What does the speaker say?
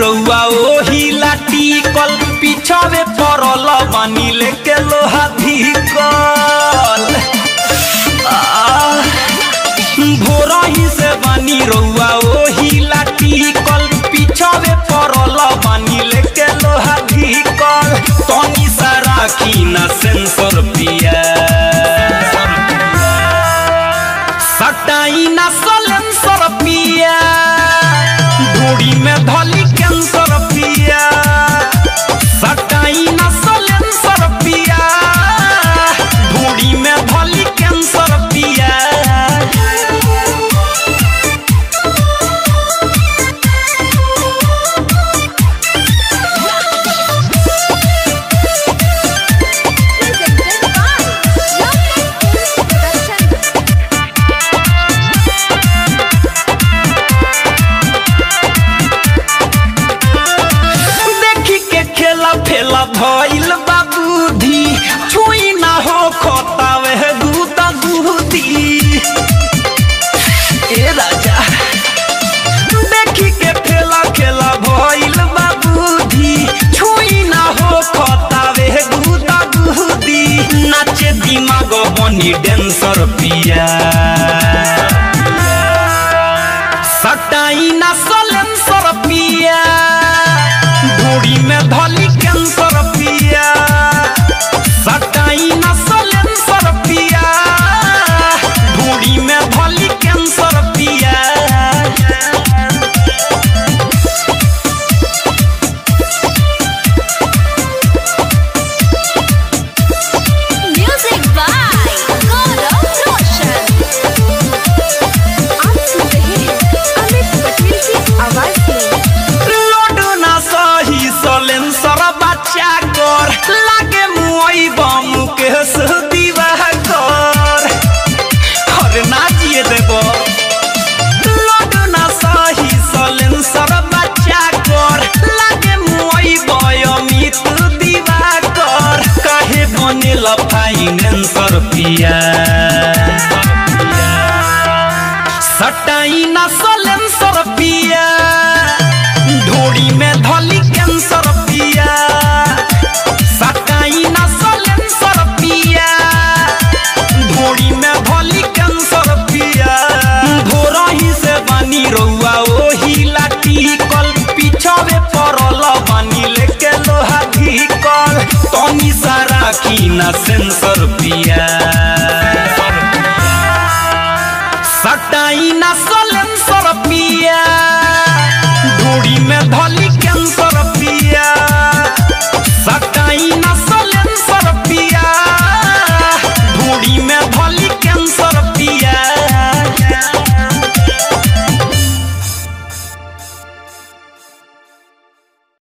रउआ ओही लाठी कल पीछावे पड़ल बानी लेके लोहा भिकल भोरही से बानी रउआ ओही लाठी कल पीछावे पड़ल बानी लेके लोहा भिकल तनी सारा की ना सेंसर पिया सटाई ना सेंसर पिया घोड़ी में धली कैंसर पिया सटाई ना सलेंसर पिया घोड़ी में धली कैंसर पिया धइल बाबूधी छुई ना हो खोतावे दूता दूती ए राजा देखी के खेला खेला भइल बाबूधी छुई ना हो खोतावे दूता दूती नाचे दिमाग बनी डेंसर पिया सटाई ना सलेंसर पिया घोड़ी में धली कैंसर पिया सटाई ना सलेंसर पिया घोड़ी में धली कैंसर पिया म्यूजिक बाय गौरव रोशन। आप सुन रहे हैं अमित पटेल की आवाज लागे मुई बामू के दीवाह कर हर ना जिये देबो लोडना सही सलेंसर बच्चा कर लागे मुई बयमी तू दीवाह कर काहे बने फाइनेंसर पिया सटाई ना सलेंसर पिया ढोड़ी में धली कैंसर पिया सटाई ना सलेंसर पिया घोड़ी में भली कैंसर पिया भोरही से बानी रउआ ओही लाठी कल पीछावे पड़ल बानी लेके लोहा भिकल तनी सारा की ना सेंसर पिया